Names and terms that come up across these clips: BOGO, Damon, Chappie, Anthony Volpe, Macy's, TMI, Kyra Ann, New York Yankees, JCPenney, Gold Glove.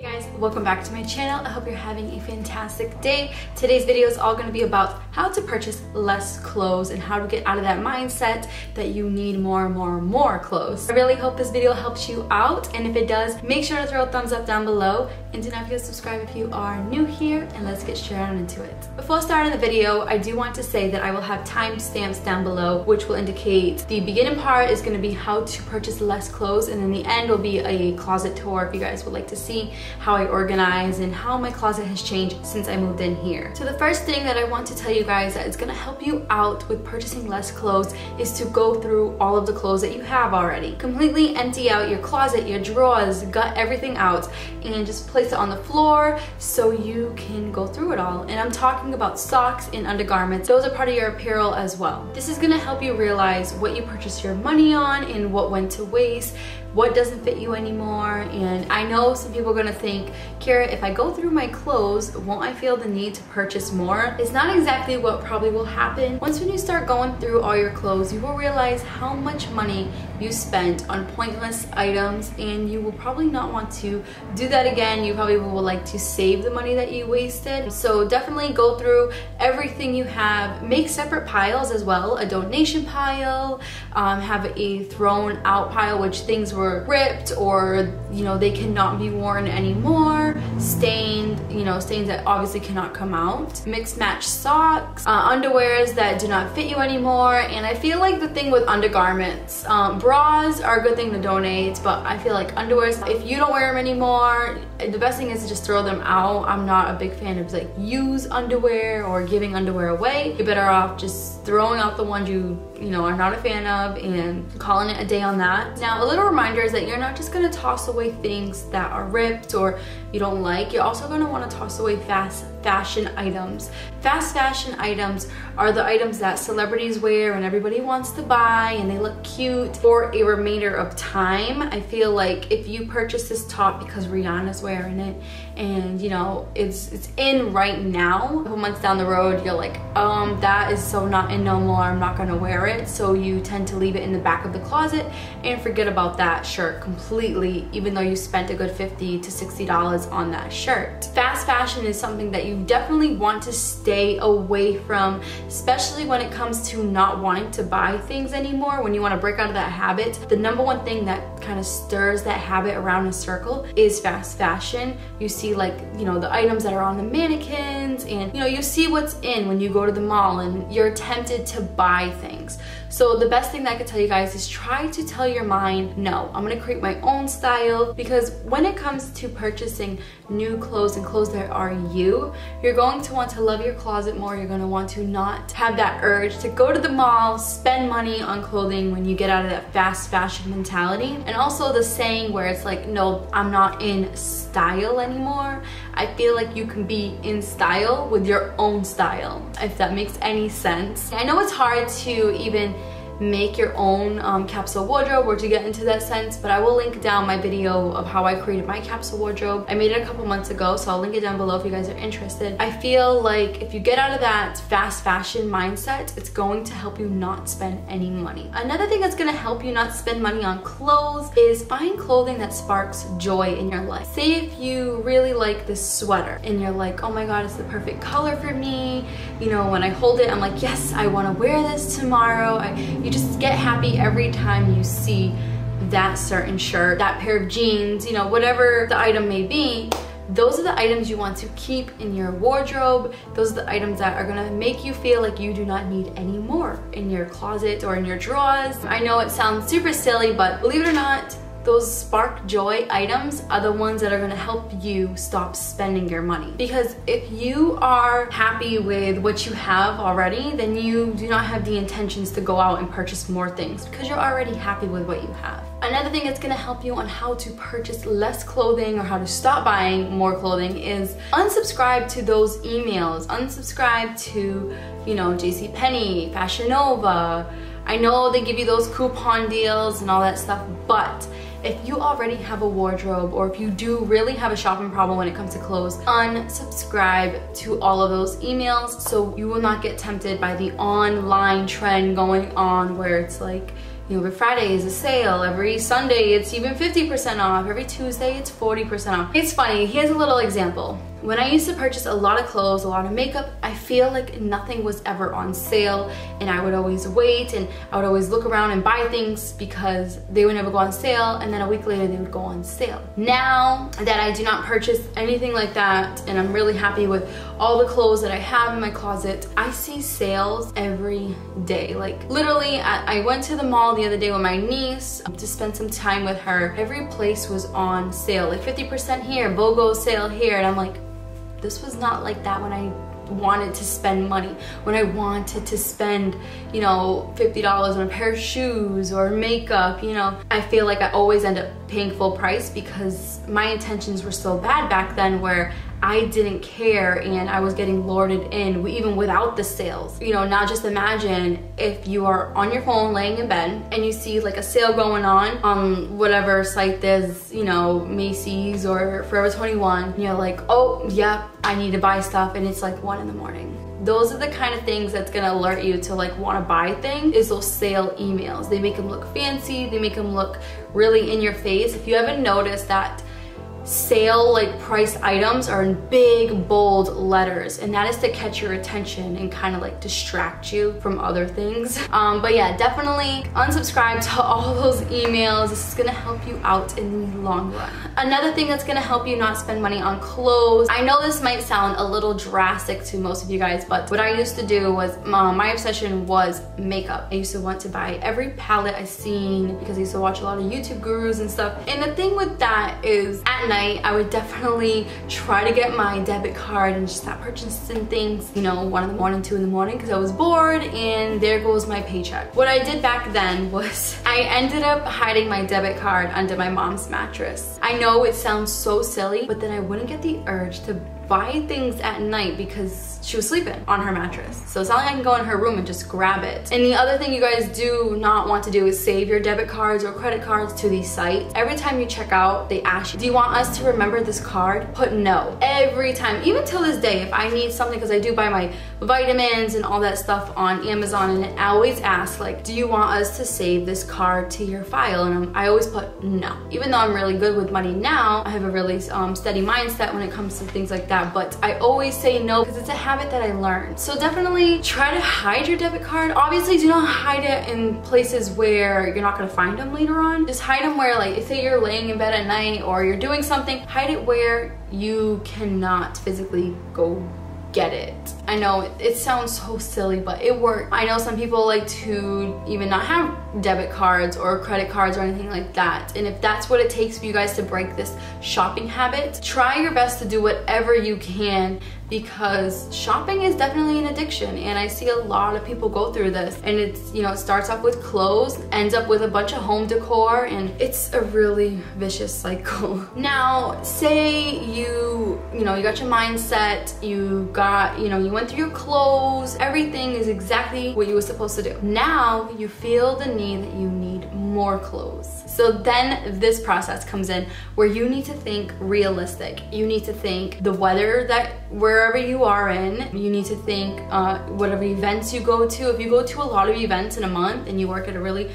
Hey guys, welcome back to my channel. I hope you're having a fantastic day. Today's video is all going to be about how to purchase less clothes and how to get out of that mindset that you need more and more and more clothes. I really hope this video helps you out, and if it does, make sure to throw a thumbs up down below and do not forget to subscribe if you are new here, and let's get straight on into it. Before starting the video, I do want to say that I will have timestamps down below which will indicate the beginning part is going to be how to purchase less clothes, and then the end will be a closet tour if you guys would like to see how I organize and how my closet has changed since I moved in here. So the first thing that I want to tell you guys that is going to help you out with purchasing less clothes is to go through all of the clothes that you have already. Completely empty out your closet, your drawers, gut everything out, and just place it on the floor so you can go through it all. And I'm talking about socks and undergarments. Those are part of your apparel as well. This is going to help you realize what you purchased your money on and what went to waste, what doesn't fit you anymore. And I know some people are going to think, Kyra, if I go through my clothes, won't I feel the need to purchase more? It's not exactly what probably will happen. Once when you start going through all your clothes, you will realize how much money you spent on pointless items, and you will probably not want to do that again. You probably will like to save the money that you wasted. So definitely go through everything you have. Make separate piles as well, a donation pile, have a thrown out pile, which things were ripped or, you know, they cannot be worn anymore, stained, you know, stains that obviously cannot come out, mixed match socks, underwears that do not fit you anymore. And I feel like the thing with undergarments, bras are a good thing to donate, but I feel like underwears, if you don't wear them anymore, the best thing is to just throw them out. I'm not a big fan of like use underwear or giving underwear away. You're better off just throwing out the ones you know are not a fan of and calling it a day on that. Now a little reminder is that you're not just going to toss away things that are ripped or you don't like. You're also going to want to toss away fast fashion items. Fast fashion items are the items that celebrities wear and everybody wants to buy and they look cute for a remainder of time. I feel like if you purchase this top because Rihanna's wearing it and you know it's in right now, a couple months down the road you're like, that is so not in no more, I'm not gonna wear it. So you tend to leave it in the back of the closet and forget about that shirt completely, even though you spent a good $50 to $60 on that shirt. Fast fashion is something that you definitely want to stay away from, especially when it comes to not wanting to buy things anymore. When you want to break out of that habit, the number one thing that kind of stirs that habit around in a circle is fast fashion. You see like, you know, the items that are on the mannequins and, you know, you see what's in when you go to the mall and you're tempted to buy things. So the best thing that I could tell you guys is try to tell your mind, no, I'm going to create my own style, because when it comes to purchasing new clothes and clothes that are you, you're going to want to love your closet more. You're going to want to not have that urge to go to the mall, spend money on clothing when you get out of that fast fashion mentality. And also the saying where it's like, no, I'm not in style anymore. I feel like you can be in style with your own style, if that makes any sense. I know it's hard to even make your own capsule wardrobe or to get into that sense, but I will link down my video of how I created my capsule wardrobe. I made it a couple months ago, so I'll link it down below if you guys are interested. I feel like if you get out of that fast fashion mindset, it's going to help you not spend any money. Another thing that's going to help you not spend money on clothes is find clothing that sparks joy in your life. Say if you really like this sweater and you're like, oh my god, it's the perfect color for me, you know, when I hold it I'm like, yes, I want to wear this tomorrow. You just get happy every time you see that certain shirt, that pair of jeans, you know, whatever the item may be. Those are the items you want to keep in your wardrobe. Those are the items that are gonna make you feel like you do not need any more in your closet or in your drawers. I know it sounds super silly, but believe it or not, those spark joy items are the ones that are going to help you stop spending your money. Because if you are happy with what you have already, then you do not have the intentions to go out and purchase more things because you're already happy with what you have. Another thing that's going to help you on how to purchase less clothing or how to stop buying more clothing is unsubscribe to those emails. Unsubscribe to, you know, JCPenney, Fashion Nova. I know they give you those coupon deals and all that stuff, but if you already have a wardrobe or if you do really have a shopping problem when it comes to clothes, unsubscribe to all of those emails so you will not get tempted by the online trend going on where it's like, You know, every Friday is a sale, every Sunday it's even 50% off, every Tuesday it's 40% off. It's funny, here's a little example. When I used to purchase a lot of clothes, a lot of makeup, I feel like nothing was ever on sale, and I would always wait, and I would always look around and buy things because they would never go on sale, and then a week later they would go on sale. Now that I do not purchase anything like that, and I'm really happy with all the clothes that I have in my closet, I see sales every day. Like literally, I went to the mall the other day with my niece to spend some time with her. Every place was on sale, like 50% here, BOGO sale here, and I'm like, this was not like that when I wanted to spend money, when I wanted to spend, you know, $50 on a pair of shoes or makeup, you know. I feel like I always end up paying full price because my intentions were so bad back then where I didn't care and I was getting lured in even without the sales. You know, now just imagine if you are on your phone laying in bed and you see like a sale going on whatever site there's, you know, Macy's or Forever 21, and you're like, oh, yep, I need to buy stuff, and it's like 1 in the morning. Those are the kind of things that's gonna alert you to like wanna buy things, is those sale emails. They make them look fancy, they make them look really in your face. If you haven't noticed that, sale like price items are in big bold letters, and that is to catch your attention and kind of like distract you from other things. But yeah, definitely unsubscribe to all those emails. This is gonna help you out in the long run. Another thing that's gonna help you not spend money on clothes. I know this might sound a little drastic to most of you guys, but what I used to do was my obsession was makeup. I used to want to buy every palette I seen because I used to watch a lot of YouTube gurus and stuff. And the thing with that is at night I would definitely try to get my debit card and just stop purchasing things, you know, 1 in the morning, 2 in the morning, because I was bored, and there goes my paycheck. What I did back then was I ended up hiding my debit card under my mom's mattress. I know it sounds so silly, but then I wouldn't get the urge to buy things at night because she was sleeping on her mattress. So it's not like I can go in her room and just grab it. And the other thing you guys do not want to do is save your debit cards or credit cards to these sites. Every time you check out, they ask you, do you want us to remember this card? Put no. Every time, even till this day, if I need something, because I do buy my vitamins and all that stuff on Amazon, and it always asks like, do you want us to save this card to your file? And I always put no. Even though I'm really good with money now, I have a really steady mindset when it comes to things like that. But I always say no because it's a habit that I learned. So definitely try to hide your debit card. Obviously, do not hide it in places where you're not gonna find them later on. Just hide them where, like, say you're laying in bed at night or you're doing something, hide it where you cannot physically go get it. I know it sounds so silly, but it worked. I know some people like to even not have debit cards or credit cards or anything like that. And if that's what it takes for you guys to break this shopping habit, try your best to do whatever you can, because shopping is definitely an addiction, and I see a lot of people go through this. And it's, you know, it starts off with clothes, ends up with a bunch of home decor, and it's a really vicious cycle. Now, say you got your mindset, you got, you went through your clothes, everything is exactly what you were supposed to do. Now you feel the need that you need more clothes. So then this process comes in where you need to think realistic. You need to think the weather that wherever you are in, you need to think whatever events you go to. If you go to a lot of events in a month and you work at a really,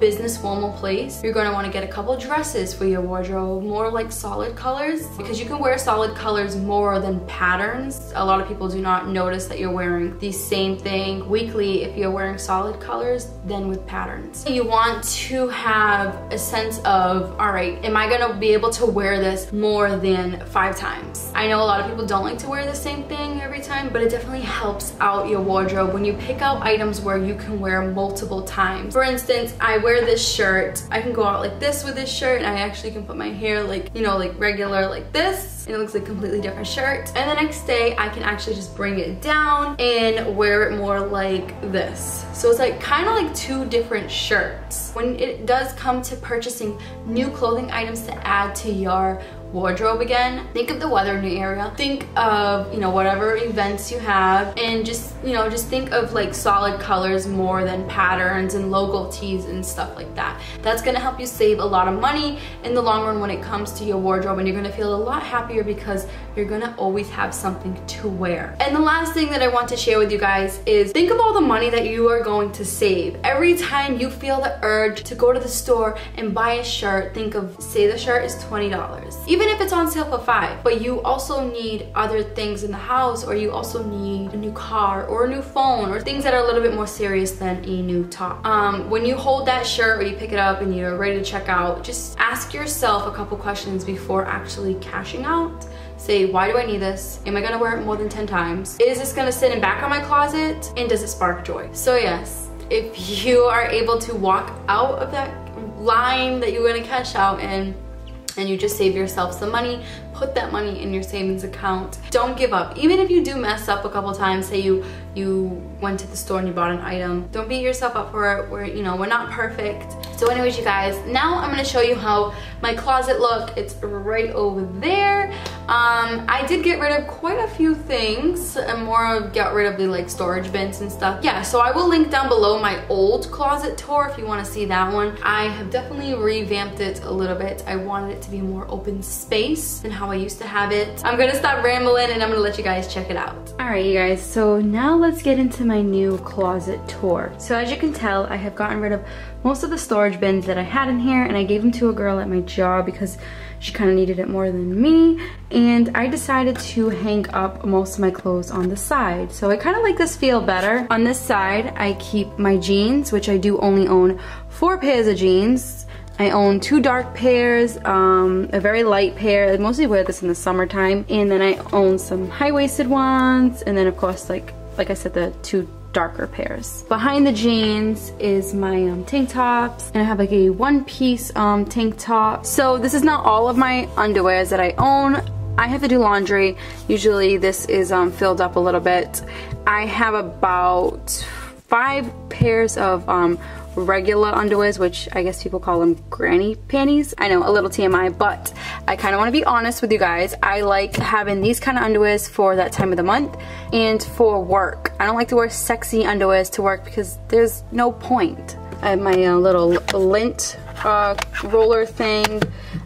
business formal place, you're gonna wanna get a couple dresses for your wardrobe, more like solid colors, because you can wear solid colors more than patterns. A lot of people do not notice that you're wearing the same thing weekly if you're wearing solid colors than with patterns. You want to have a sense of, all right, am I gonna be able to wear this more than 5 times? I know a lot of people don't like to wear the same thing every time, but it definitely helps out your wardrobe when you pick out items where you can wear multiple times. For instance, I wear this shirt, I can go out like this with this shirt, and I actually can put my hair like, like regular like this, and it looks like a completely different shirt. And the next day, I can actually just bring it down and wear it more like this. So it's like kind of like 2 different shirts. When it does come to purchasing new clothing items to add to your wardrobe again. Think of the weather in your area. Think of, you know, whatever events you have, and just, you know, just think of like solid colors more than patterns and logo tees and stuff like that. That's gonna help you save a lot of money in the long run when it comes to your wardrobe, and you're gonna feel a lot happier because you're gonna always have something to wear. And the last thing that I want to share with you guys is think of all the money that you are going to save. Every time you feel the urge to go to the store and buy a shirt, think of, say the shirt is $20. Even if it's on sale for $5, but you also need other things in the house, or you also need a new car or a new phone or things that are a little bit more serious than a new top. When you hold that shirt or you pick it up and you're ready to check out, just ask yourself a couple questions before actually cashing out. Say, why do I need this? Am I gonna wear it more than 10 times? Is this gonna sit in back on my closet? And does it spark joy? So yes, if you are able to walk out of that line that you're gonna cash out in, and you just save yourself some money, put that money in your savings account. Don't give up. Even if you do mess up a couple times, say you went to the store and you bought an item, don't beat yourself up for it. You know, we're not perfect. So anyways, you guys, now I'm gonna show you how my closet look. It's right over there. I did get rid of quite a few things, and more of got rid of the like storage bins and stuff. Yeah, so I will link down below my old closet tour if you wanna see that one. I have definitely revamped it a little bit. I wanted it to be a more open space than how I used to have it. I'm gonna stop rambling and I'm gonna let you guys check it out. All right, you guys, so now let's get into my new closet tour. So as you can tell, I have gotten rid of most of the storage bins that I had in here, and I gave them to a girl at my job because she kind of needed it more than me. And I decided to hang up most of my clothes on the side. So I kind of like this feel better. On this side, I keep my jeans, which I do only own 4 pairs of jeans. I own 2 dark pairs, a very light pair. I mostly wear this in the summertime. And then I own some high-waisted ones. And then, of course, like I said, the 2 darker pairs. Behind the jeans is my tank tops, and I have like a one-piece tank top. So this is not all of my underwears that I own. I have to do laundry. Usually this is filled up a little bit. I have about 5 pairs of regular underwears, which I guess people call them granny panties. I know, a little TMI, but I kind of want to be honest with you guys. I like having these kind of underwears for that time of the month and for work. I don't like to wear sexy underwears to work because there's no point. I have my little lint roller thing.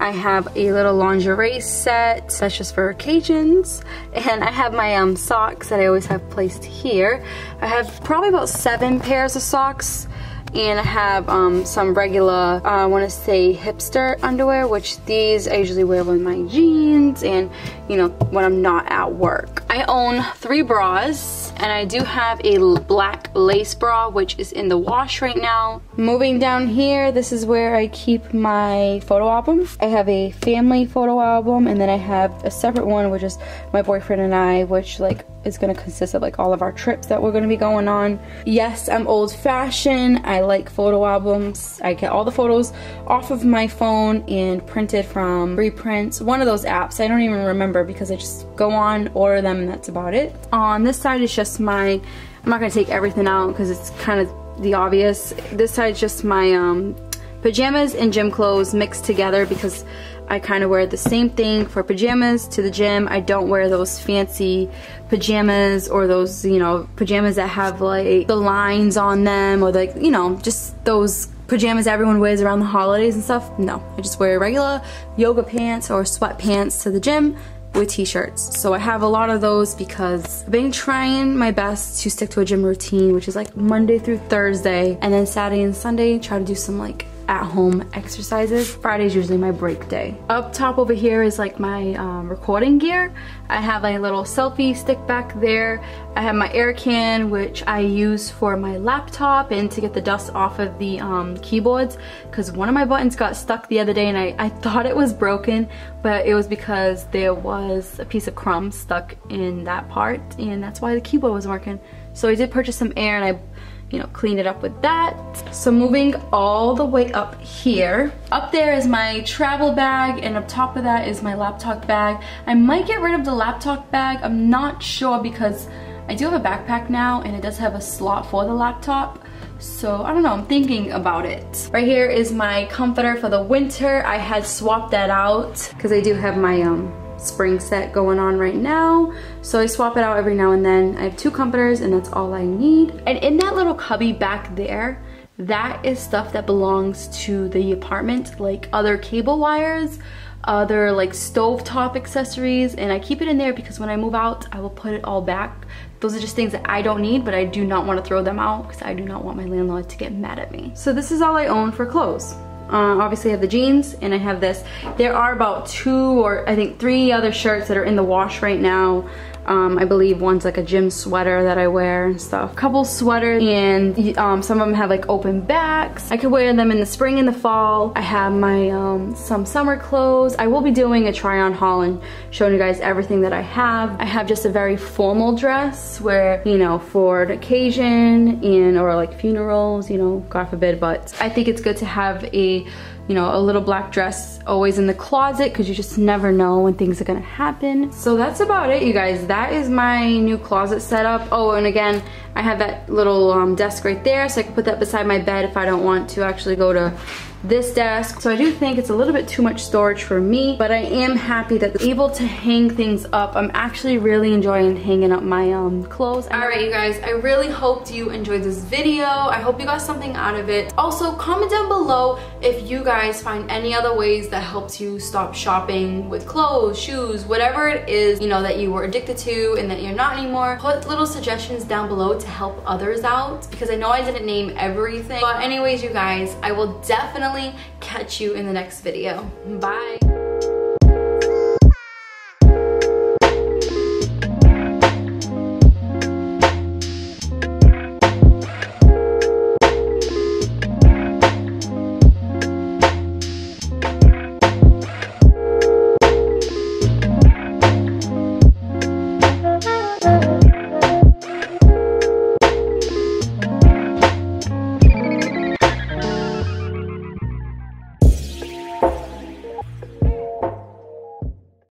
I have a little lingerie set, that's just for occasions. And I have my socks that I always have placed here. I have probably about 7 pairs of socks. And I have some regular, I want to say hipster underwear, which these I usually wear with my jeans and, you know, when I'm not at work. I own 3 bras, and I do have a black lace bra, which is in the wash right now. Moving down here, this is where I keep my photo album. I have a family photo album, and then I have a separate one, which is my boyfriend and I, which like is gonna consist of like all of our trips that we're gonna be going on. Yes, I'm old-fashioned. I like photo albums. I get all the photos off of my phone and printed from reprints, one of those apps. I don't even remember because I just go on, order them, and that's about it. On this side is just my, I'm not gonna take everything out because it's kind of the obvious. This side is just my pajamas and gym clothes mixed together because I kind of wear the same thing for pajamas to the gym. I don't wear those fancy pajamas or those, you know, pajamas that have like the lines on them or like, you know, just those pajamas everyone wears around the holidays and stuff. No, I just wear regular yoga pants or sweatpants to the gym with t-shirts. So I have a lot of those because I've been trying my best to stick to a gym routine, which is like Monday through Thursday, and then Saturday and Sunday try to do some like at-home exercises. Friday's usually my break day. Up top over here is like my recording gear. I have a little selfie stick back there. I have my air can, which I use for my laptop and to get the dust off of the keyboards because one of my buttons got stuck the other day, and I thought it was broken, but it was because there was a piece of crumb stuck in that part, and that's why the keyboard wasn't working. So I did purchase some air, and I, you know, clean it up with that. So moving all the way up here, up there is my travel bag, and up top of that is my laptop bag. I might get rid of the laptop bag, I'm not sure, because I do have a backpack now and it does have a slot for the laptop. So I don't know, I'm thinking about it. Right here is my comforter for the winter. I had swapped that out because I do have my spring set going on right now. So I swap it out every now and then. I have two comforters and that's all I need. And in that little cubby back there, that is stuff that belongs to the apartment, like other cable wires, other like stovetop accessories, and I keep it in there because when I move out, I will put it all back. Those are just things that I don't need, but I do not want to throw them out because I do not want my landlord to get mad at me. So this is all I own for clothes. Obviously I have the jeans and I have this. There are about three other shirts that are in the wash right now. I believe one's like a gym sweater that I wear and stuff. A couple sweaters, and some of them have like open backs. I could wear them in the spring and the fall. I have my some summer clothes. I will be doing a try on haul and showing you guys everything that I have. I have just a very formal dress where, you know, for an occasion and or like funerals, you know, God forbid, but I think it's good to have a, you know, a little black dress always in the closet because you just never know when things are gonna happen. So that's about it, you guys. That is my new closet setup. Oh, and again, I have that little desk right there, so I can put that beside my bed if I don't want to actually go to this desk. So I do think it's a little bit too much storage for me, but I am happy that I'm able to hang things up. I'm actually really enjoying hanging up my clothes. Alright you guys, I really hoped you enjoyed this video. I hope you got something out of it. Also, comment down below if you guys find any other ways that helps you stop shopping with clothes, shoes, whatever it is, you know, that you were addicted to and that you're not anymore. Put little suggestions down below to help others out, because I know I didn't name everything. But anyways you guys, I will definitely catch you in the next video. Bye!